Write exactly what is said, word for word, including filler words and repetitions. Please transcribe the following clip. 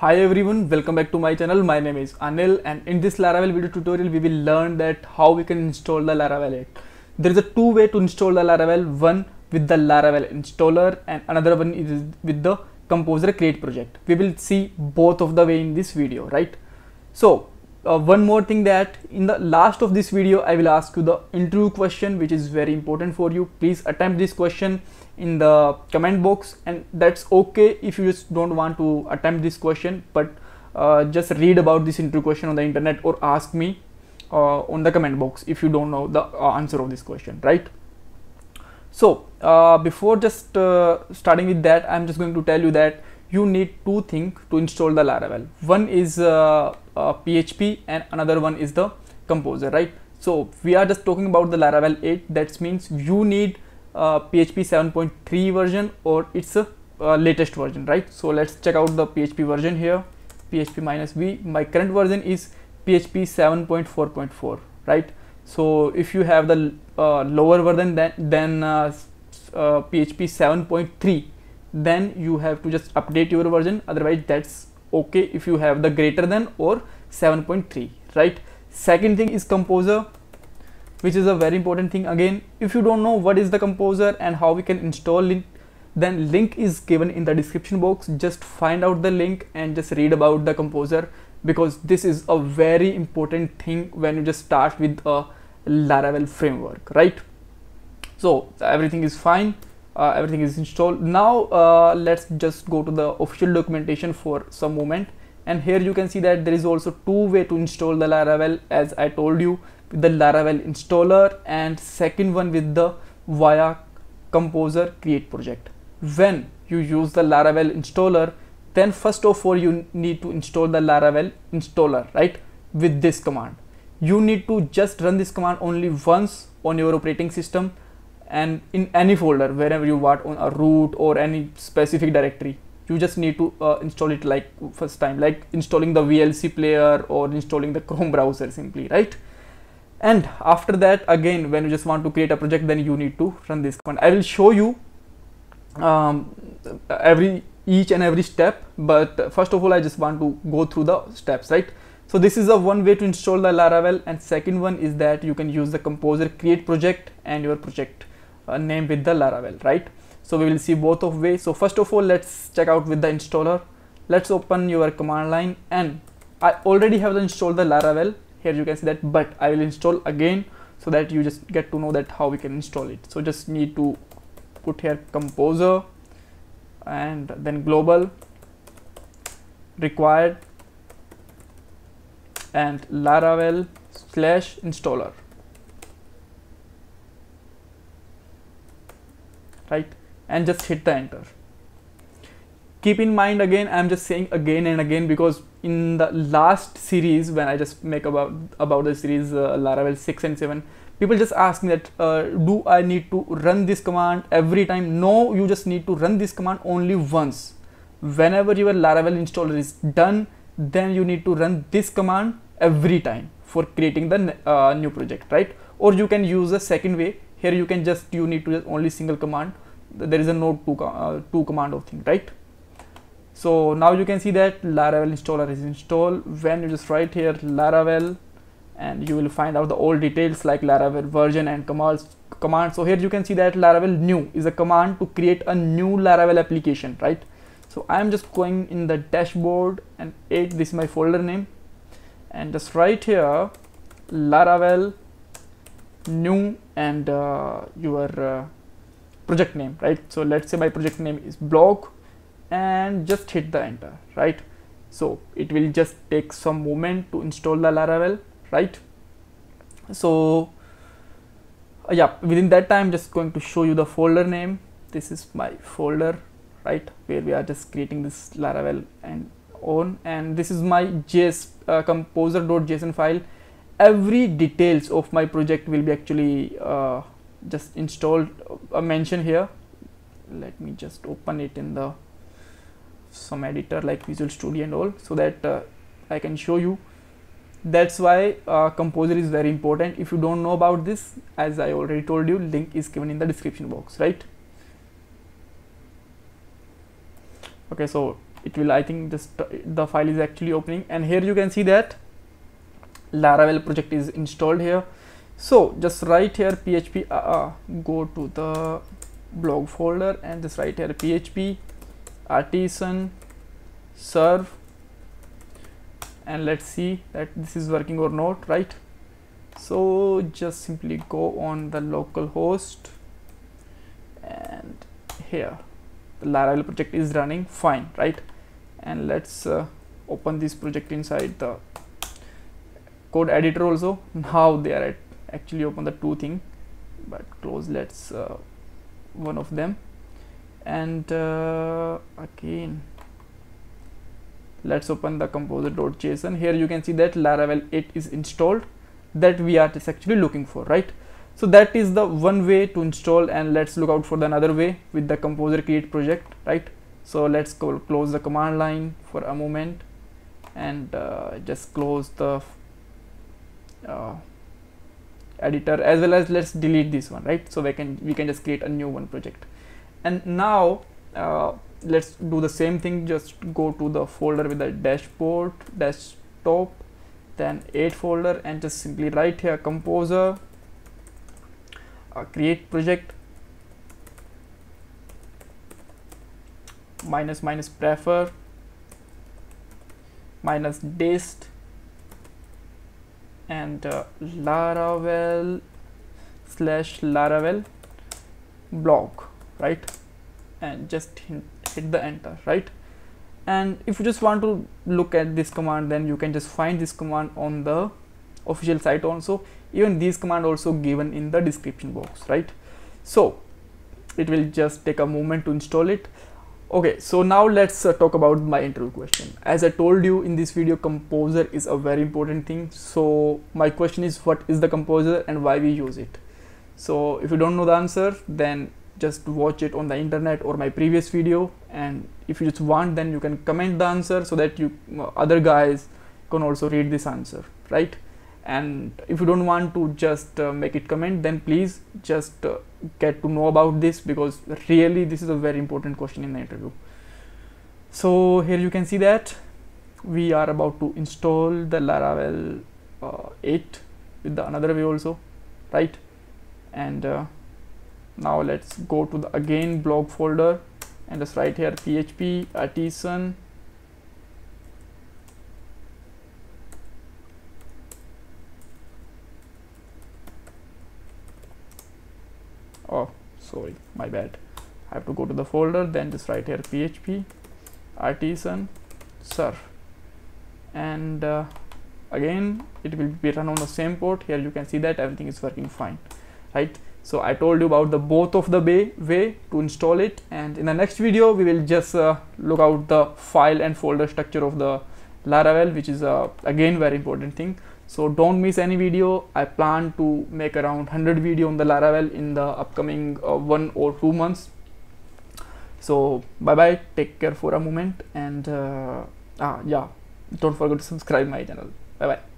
Hi everyone, welcome back to my channel. My name is Anil, and in this Laravel video tutorial we will learn that how we can install the Laravel eight. There is a two way to install the Laravel, one with the Laravel installer and another one is with the Composer create project. We will see both of the way in this video, right? So uh, one more thing, that in the last of this video I will ask you the interview question which is very important for you. Please attempt this question in the comment box, and that's okay if you just don't want to attempt this question, but uh, just read about this interview question on the internet or ask me uh, on the comment box if you don't know the uh, answer of this question, right? So uh, before just uh, starting with that, I'm just going to tell you that you need two things to install the Laravel. One is uh, uh, P H P and another one is the Composer, right? So we are just talking about the Laravel eight. That means you need Uh, P H P seven point three version or its a, uh, latest version, right? So let's check out the P H P version here. P H P minus V. My current version is P H P seven point four point four, right? So if you have the uh, lower version than then uh, uh, P H P seven point three, then you have to just update your version. Otherwise, that's okay if you have the greater than or seven point three, right? Second thing is Composer, which is a very important thing. Again, if you don't know what is the Composer and how we can install it, then link is given in the description box. Just find out the link and just read about the Composer, because this is a very important thing when you just start with a Laravel framework, right? So everything is fine, uh, everything is installed. Now uh, let's just go to the official documentation for some moment, and here you can see that there is also two way to install the Laravel, as I told you, with the Laravel installer and second one with the via Composer create project. When you use the Laravel installer, then first of all you need to install the Laravel installer, right? With this command, you need to just run this command only once on your operating system and in any folder wherever you want, on a root or any specific directory. You just need to uh, install it like first time, like installing the V L C player or installing the Chrome browser simply, right? And after that, again, when you just want to create a project, then you need to run this command. I will show you um, every each and every step, but first of all I just want to go through the steps, right? So this is a one way to install the Laravel, and second one is that you can use the Composer create project and your project uh, name with the Laravel, right? So we will see both of ways. So first of all, let's check out with the installer. Let's open your command line, and I already have installed the Laravel. Here you can see that, but I will install again so that you just get to know that how we can install it. So just need to put here Composer and then global required and Laravel slash installer, right? And just hit the enter. Keep in mind, again I'm just saying again and again, because in the last series when I just make about about the series uh, Laravel six and seven, people just ask me that uh, do I need to run this command every time? No, you just need to run this command only once. Whenever your Laravel installer is done, then you need to run this command every time for creating the uh, new project, right? Or you can use the second way. Here you can just you need to just only single command. There is a node two, uh, two command of thing, right? So now you can see that Laravel installer is installed. When you just write here Laravel, and you will find out the all details like Laravel version and commands. Command. So here you can see that Laravel new is a command to create a new Laravel application, right? So I am just going in the dashboard and eight, this is my folder name, and just write here Laravel new and uh, your uh, project name, right? So let's say my project name is blog, and just hit the enter, right? So it will just take some moment to install the Laravel, right? So uh, yeah, within that time just going to show you the folder name. This is my folder, right, where we are just creating this Laravel and on, and this is my js uh, composer.json file. Every details of my project will be actually uh, just installed uh, mentioned here. Let me just open it in the some editor like Visual Studio and all, so that uh, I can show you. That's why uh, Composer is very important. If you don't know about this, as I already told you, link is given in the description box, right? Okay, so it will, I think this the file is actually opening, and here you can see that Laravel project is installed here. So just write here P H P, uh, go to the blog folder and just write here P H P artisan serve, and let's see that this is working or not, right? So just simply go on the local host, and here the Laravel project is running fine, right? And let's uh, open this project inside the code editor also. Now they are at actually open the two thing, but close let's uh, one of them, and uh, again let's open the composer dot json. Here you can see that Laravel eight is installed, that we are just actually looking for, right? So that is the one way to install, and let's look out for the another way with the composer create project, right? So let's go close the command line for a moment, and uh, just close the uh, editor as well as let's delete this one, right? So we can we can just create a new one project. And now uh, let's do the same thing, just go to the folder with the dashboard desktop, then eight folder, and just simply write here composer uh, create project minus minus prefer minus dist and uh, Laravel slash Laravel block, right? And just hit the enter, right? And if you just want to look at this command, then you can just find this command on the official site also. Even these command also given in the description box, right? So it will just take a moment to install it. Okay, so now let's uh, talk about my interview question. As I told you in this video, Composer is a very important thing. So my question is, what is the Composer and why we use it? So if you don't know the answer, then just watch it on the internet or my previous video, and if you just want, then you can comment the answer so that you other guys can also read this answer, right? And if you don't want to just uh, make it comment, then please just uh, get to know about this, because really this is a very important question in the interview. So here you can see that we are about to install the Laravel uh, eight with the another way also, right? And uh, now let's go to the again blog folder and just write here P H P artisan oh sorry my bad I have to go to the folder, then just write here P H P artisan serve, and uh, again it will be run on the same port. Here you can see that everything is working fine, right? So I told you about the both of the way, way to install it, and in the next video we will just uh, look out the file and folder structure of the Laravel, which is uh, again very important thing. So don't miss any video. I plan to make around one hundred video on the Laravel in the upcoming uh, one or two months. So bye bye, take care for a moment, and uh, ah yeah, don't forget to subscribe my channel. Bye bye.